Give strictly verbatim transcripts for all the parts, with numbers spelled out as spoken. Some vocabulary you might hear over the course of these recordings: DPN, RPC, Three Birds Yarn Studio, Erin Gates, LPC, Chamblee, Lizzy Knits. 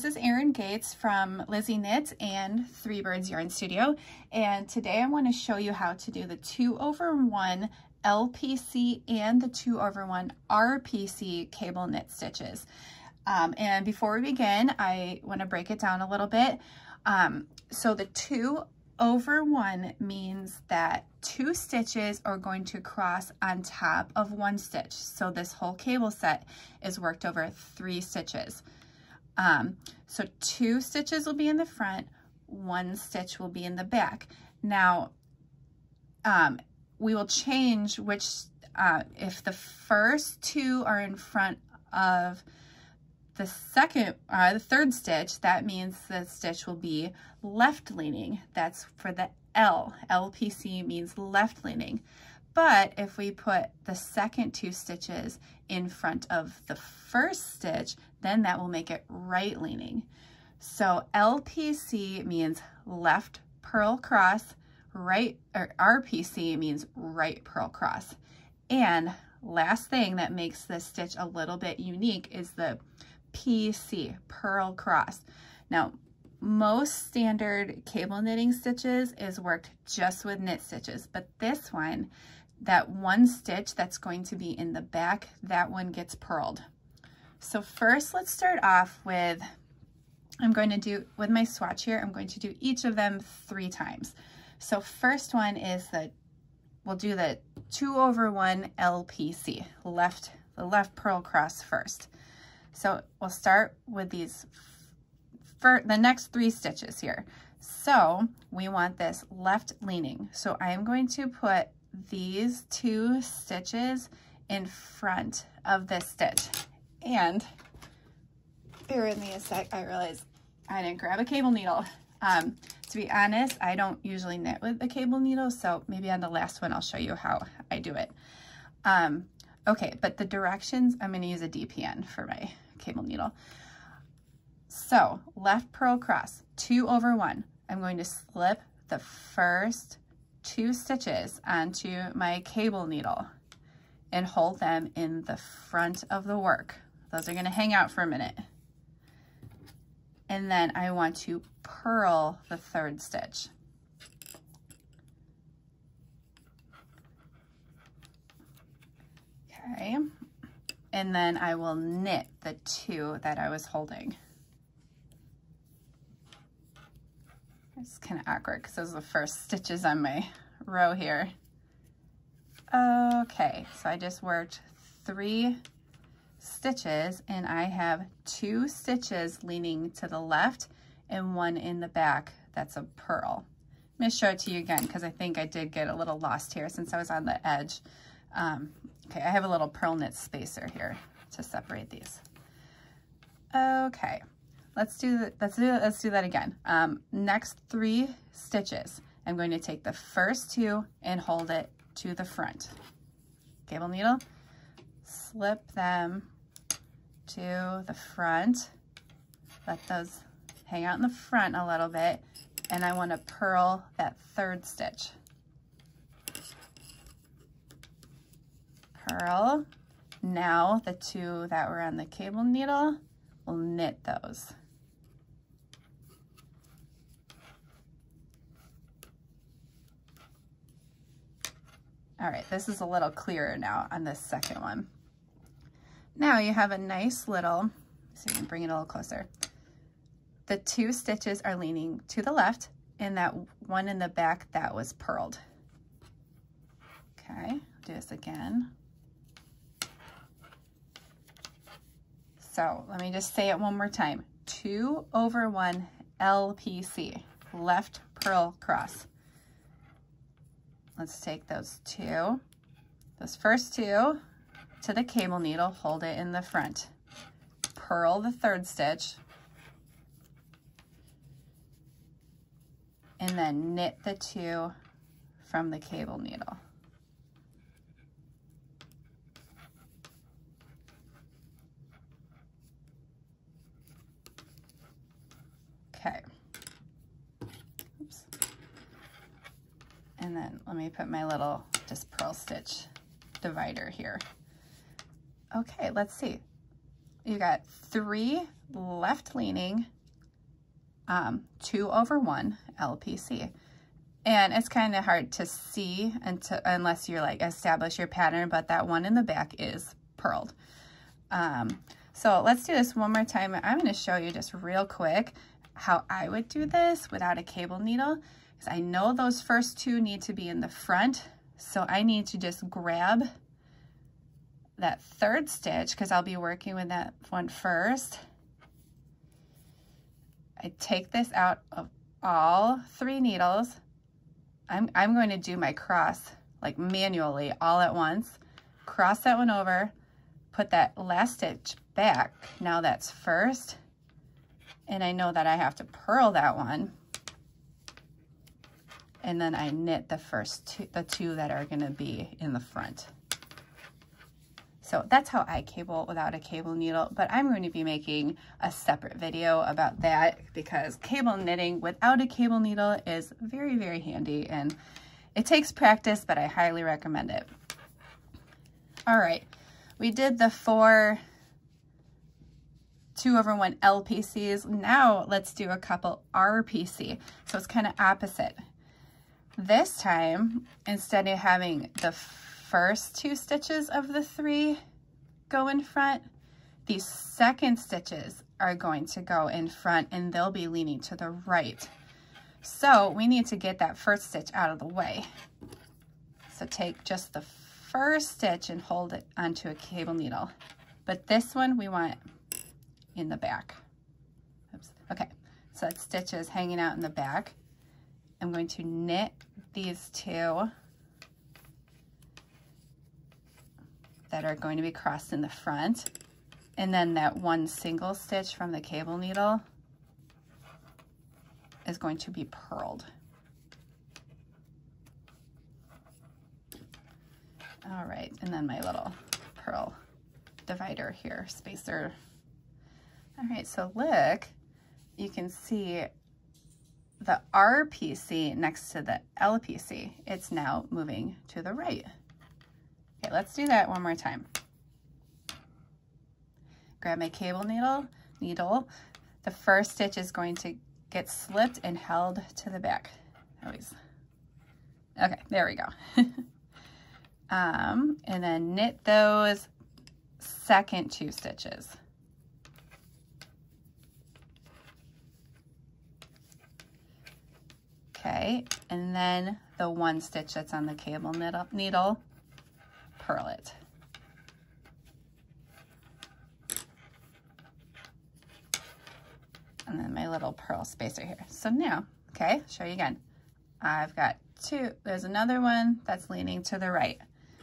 This is Erin Gates from Lizzy Knits and Three Birds Yarn Studio, and today I want to show you how to do the two over one L P C and the two over one R P C cable knit stitches. Um, and before we begin, I want to break it down a little bit. Um, so the two over one means that two stitches are going to cross on top of one stitch. So this whole cable set is worked over three stitches. Um, so two stitches will be in the front, one stitch will be in the back. Now, um, we will change which, uh, if the first two are in front of the second, uh, the third stitch, that means the stitch will be left leaning. That's for the L. L P C means left leaning. But if we put the second two stitches in front of the first stitch, then that will make it right leaning. So L P C means left purl cross, right, or R P C means right purl cross. And last thing that makes this stitch a little bit unique is the P C, purl cross. Now, most standard cable knitting stitches is worked just with knit stitches, but this one, that one stitch that's going to be in the back, that one gets purled. So first, let's start off with, I'm going to do, with my swatch here, I'm going to do each of them three times. So first one is the, we'll do the two over one L P C, left, the left purl cross first. So we'll start with these, for the next three stitches here. So we want this left leaning. So I am going to put these two stitches in front of this stitch. And bear with me a sec, I realized I didn't grab a cable needle. Um, to be honest, I don't usually knit with a cable needle, so maybe on the last one I'll show you how I do it. Um, okay, but the directions, I'm gonna use a D P N for my cable needle. So left purl cross, two over one. I'm going to slip the first two stitches onto my cable needle and hold them in the front of the work. Those are going to hang out for a minute. And then I want to purl the third stitch. Okay. And then I will knit the two that I was holding. It's kind of awkward because those are the first stitches on my row here. Okay, so I just worked three stitches and I have two stitches leaning to the left and one in the back that's a purl. I'm going to show it to you again because I think I did get a little lost here since I was on the edge. Um, okay, I have a little purl knit spacer here to separate these. Okay. Let's do that. Let's do let's do that again. Um, next three stitches, I'm going to take the first two and hold it to the front. Cable needle, slip them to the front. Let those hang out in the front a little bit, and I want to purl that third stitch. Purl. Now the two that were on the cable needle, we'll knit those. All right, this is a little clearer now on this second one. Now you have a nice little, so you can bring it a little closer. The two stitches are leaning to the left and that one in the back that was purled. Okay, do this again. So let me just say it one more time. Two over one L P C, left purl cross. Let's take those two, those first two to the cable needle, hold it in the front, purl the third stitch, and then knit the two from the cable needle. Okay. Oops. And then let me put my little just purl stitch divider here. Okay, let's see. you got three left leaning, um, two over one L P C. And it's kind of hard to see until, unless you're like establish your pattern, but that one in the back is purled. Um, so let's do this one more time. I'm going to show you just real quick how I would do this without a cable needle, because I know those first two need to be in the front. So I need to just grab that third stitch because I'll be working with that one first. I take this out of all three needles. I'm, I'm going to do my cross like manually all at once, cross that one over, put that last stitch back. Now that's first. And I know that I have to purl that one. And then I knit the first two, the two that are going to be in the front. So that's how I cable without a cable needle, but I'm going to be making a separate video about that because cable knitting without a cable needle is very, very handy and it takes practice, but I highly recommend it. All right, we did the four two over one L P Cs. Now let's do a couple R P C. So it's kind of opposite. This time, instead of having the first two stitches of the three go in front, these second stitches are going to go in front and they'll be leaning to the right. So we need to get that first stitch out of the way. So take just the first stitch and hold it onto a cable needle. But this one we want in the back. Oops. Okay, so that stitch is hanging out in the back. I'm going to knit these two that are going to be crossed in the front, and then that one single stitch from the cable needle is going to be purled. All right, and then my little purl divider here, spacer. All right, so look, you can see the R P C next to the L P C. It's now moving to the right. Okay, let's do that one more time. Grab my cable needle, needle. The first stitch is going to get slipped and held to the back. Always. Okay, there we go. um, and then knit those second two stitches. Okay, and then the one stitch that's on the cable needle, purl it. And then my little purl spacer here. So now, okay, show you again. I've got two, there's another one that's leaning to the right.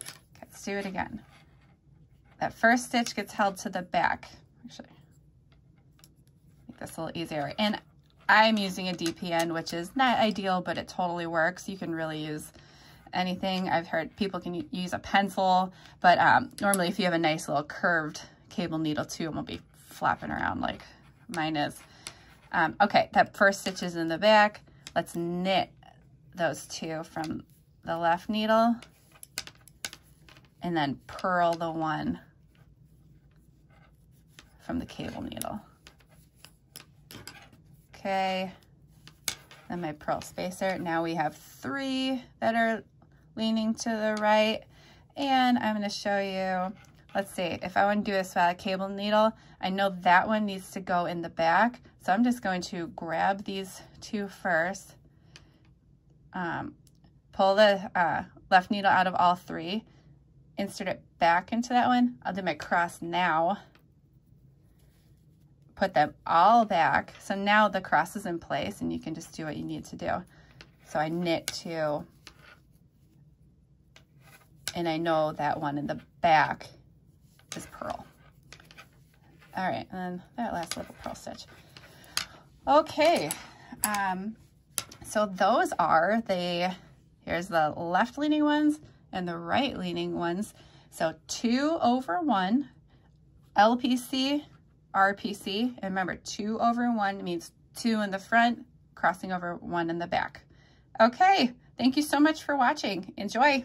Okay, let's do it again. That first stitch gets held to the back. Actually, make this a little easier. And I'm using a D P N, which is not ideal, but it totally works. You can really use anything. I've heard people can use a pencil, but um, normally if you have a nice little curved cable needle too, it won't be flopping around like mine is. Um, okay, that first stitch is in the back. Let's knit those two from the left needle and then purl the one from the cable needle. Okay, then my purl spacer. Now we have three that are leaning to the right. And I'm gonna show you, let's see, if I wanna do this without a cable needle, I know that one needs to go in the back. So I'm just going to grab these two first, um, pull the uh, left needle out of all three, insert it back into that one. I'll do my cross now. Put them all back. So now the cross is in place and you can just do what you need to do. So I knit two, and I know that one in the back is purl. All right, and then that last little purl stitch. Okay, um, so those are the, here's the left leaning ones and the right leaning ones. So two over one, L P C, R P C, and remember two over one means two in the front, crossing over one in the back. Okay, thank you so much for watching. Enjoy.